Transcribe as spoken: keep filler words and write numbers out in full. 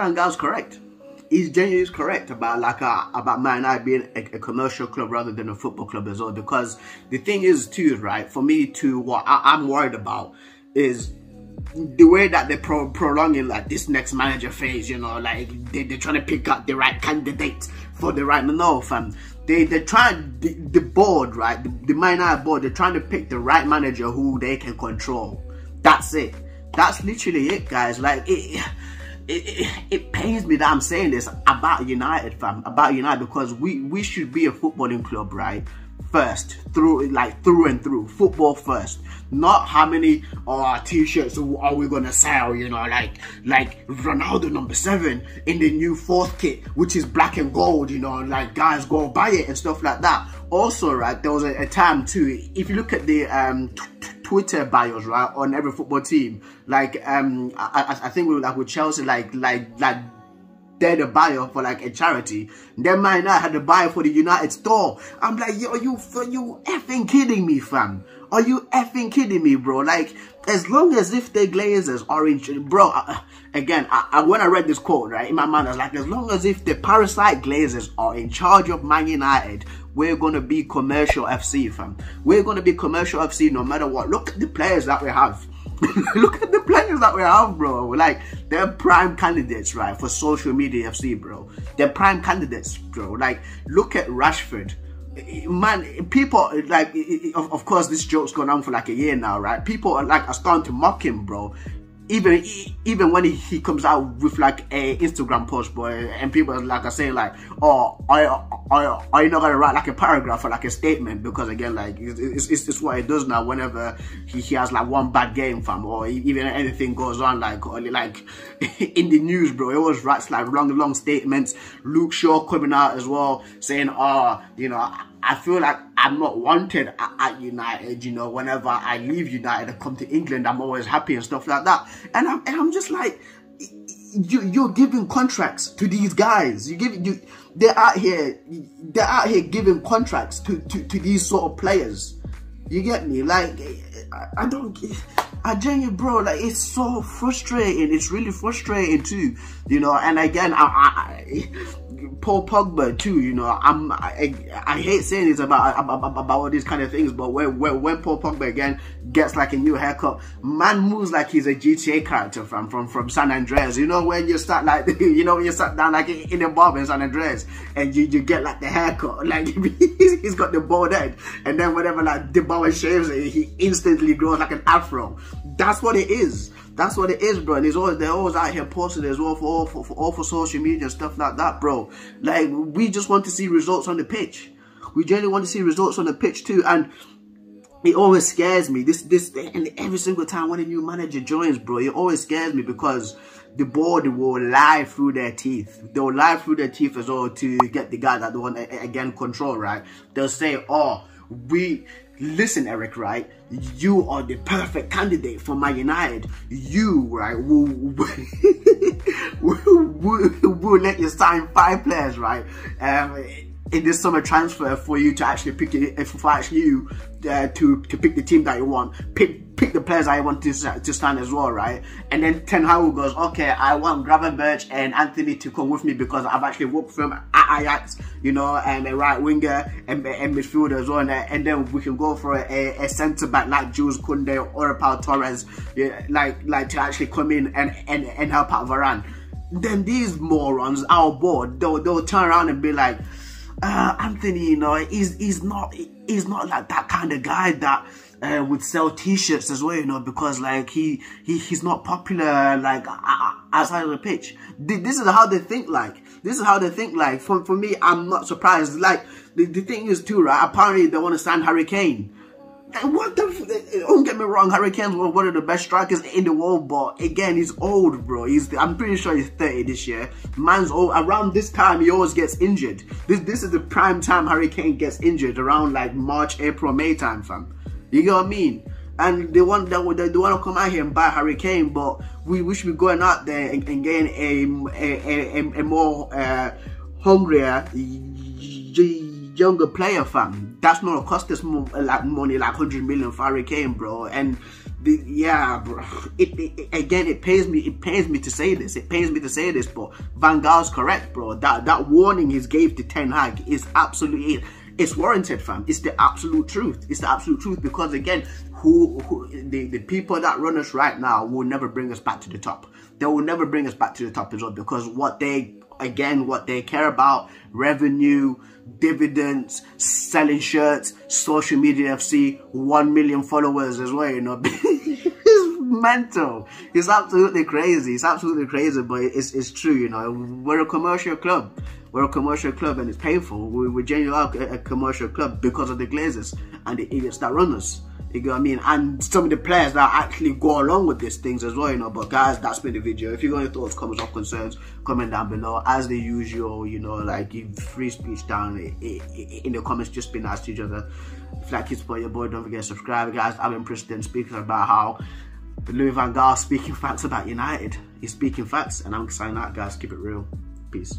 Van Gaal's correct. He's genuinely correct about like a, about Manai being a, a commercial club rather than a football club as well. Because the thing is too, right, for me too, what I, I'm worried about is the way that they're pro prolonging like this next manager phase, you know, like they, they're trying to pick up the right candidate for the right no fam. They they're trying the, the board, right? The, the Manai board, they're trying to pick the right manager who they can control. That's it. That's literally it, guys. Like it it, it it pains me that I'm saying this about United, fam, about United, because we we should be a footballing club, right? First, through like through and through, football first. Not how many uh, t-shirts are we gonna sell, you know, like like Ronaldo number seven in the new fourth kit, which is black and gold, you know, like guys go buy it and stuff like that. Also, right, there was a, a time too. If you look at the um t t Twitter bios, right, on every football team, like um I, I think we were like with Chelsea, like like like. they're the buyer for like a charity. Then Manai had the buyer for the United store. I'm like, yo, are you are you effing kidding me, fam? Are you effing kidding me, bro? Like, as long as if they Glazers are in, bro. I, again, I, I when I read this quote, right, in my mind, I was like, as long as if the parasite Glazers are in charge of Man United, we're gonna be commercial F C, fam. We're gonna be commercial F C no matter what. Look at the players that we have. Look at the players that we have, bro. Like, they're prime candidates, right, for social media F C, bro. They're prime candidates, bro. Like, look at Rashford. Man, people, like, of, of course, this joke's gone on for like a year now, right? People are like, are starting to mock him, bro. Even even when he, he comes out with like a Instagram post, boy, and people are like are saying like, oh, are, are, are you not gonna write like a paragraph or like a statement? Because again, like it's it's, it's what he does now. Whenever he, he has like one bad game, fam, or even anything goes on, like or, like in the news, bro, he always writes like long long statements. Luke Shaw coming out as well, saying, oh, you know, I feel like I'm not wanted at United, you know, whenever I leave United and come to England, I'm always happy and stuff like that. And I'm, and I'm just like, you, you're giving contracts to these guys. You give, you, they're out here, they're out here giving contracts to, to, to these sort of players. You get me? Like, I, I don't get, I genuinely, bro, like, it's so frustrating. It's really frustrating too, you know, and again, I, I, I Paul Pogba too, you know. I'm I, I hate saying this about, about about all these kind of things, but when when, when Paul Pogba again gets like a new haircut, man moves like he's a G T A character from from from San Andreas. You know when you start like you know when you sat down like in a bar in San Andreas and you you get like the haircut, like he's got the bald head, and then whenever like the barber shaves it, he instantly grows like an afro. That's what it is. That's what it is, bro. And it's always, they're always out here posting as well for all for, for all for social media and stuff like that, bro. Like, we just want to see results on the pitch. We generally want to see results on the pitch too. And it always scares me. This this and every single time when a new manager joins, bro, it always scares me because the board will lie through their teeth. They'll lie through their teeth as well to get the guy that they want again control, right? They'll say, oh, we listen, Eric, right? You are the perfect candidate for Man United. You, right, will will, will will let you sign five players, right, um, in this summer transfer for you to actually pick it, for actually you uh, to to pick the team that you want. Pick pick the players I want to to sign as well, right? And then Ten Hag goes, okay, I want Gravenberch and Anthony to come with me because I've actually worked for him at Ajax, you know, and a right winger and, and midfielder as well, and, and then we can go for a, a centre back like Jules Kunde or a Paul Torres, yeah, like like to actually come in and and and help out Varane. Then these morons, our board, they'll they'll turn around and be like, Uh, Anthony, you know, he's he's not he's not like that kind of guy that uh, would sell t-shirts as well, you know, because like he, he he's not popular like outside of the pitch. This is how they think. Like this is how they think. Like for for me, I'm not surprised. Like the, the thing is too, right? Apparently, they want to sign Harry Kane. Like, what the? F Don't get me wrong. Harry Kane's one of the best strikers in the world, but again, he's old, bro. He's I'm pretty sure he's thirty this year. Man's old. Around this time, he always gets injured. This this is the prime time Harry Kane gets injured, around like March, April, May time, fam. You know what I mean? And they want that they, they want to come out here and buy Harry Kane, but we, we should be going out there and, and getting a a, a, a more uh, hungrier, younger player, fam. That's not gonna cost us more, like money, like hundred million for Harry Kane, bro. And The, yeah, bro. It, it, again, it pains me. It pains me to say this. It pains me to say this, but Van Gaal's correct, bro. That that warning he gave to Ten Hag is absolutely, it's warranted, fam. It's the absolute truth. It's the absolute truth because again, who, who the the people that run us right now will never bring us back to the top. They will never bring us back to the top as well because what they again what they care about, revenue, dividends, selling shirts, social media F C, one million followers as well, you know. It's mental. It's absolutely crazy. It's absolutely crazy, but it's it's true, you know. We're a commercial club. We're a commercial club, and it's painful. We, we genuinely are a commercial club because of the Glazers and the idiots that run us. You know what I mean? And some of the players that actually go along with these things as well, you know. But guys, that's been the video. If you've got any thoughts, comments, or concerns, comment down below. As the usual, you know, like, you free speech down in the comments. Just be nice to each other. If you like to support your boy, don't forget to subscribe. Guys, I've been Preston speaking about how Louis Van Gaal speaking facts about United. He's speaking facts, and I'm signing out, guys. Keep it real. Peace.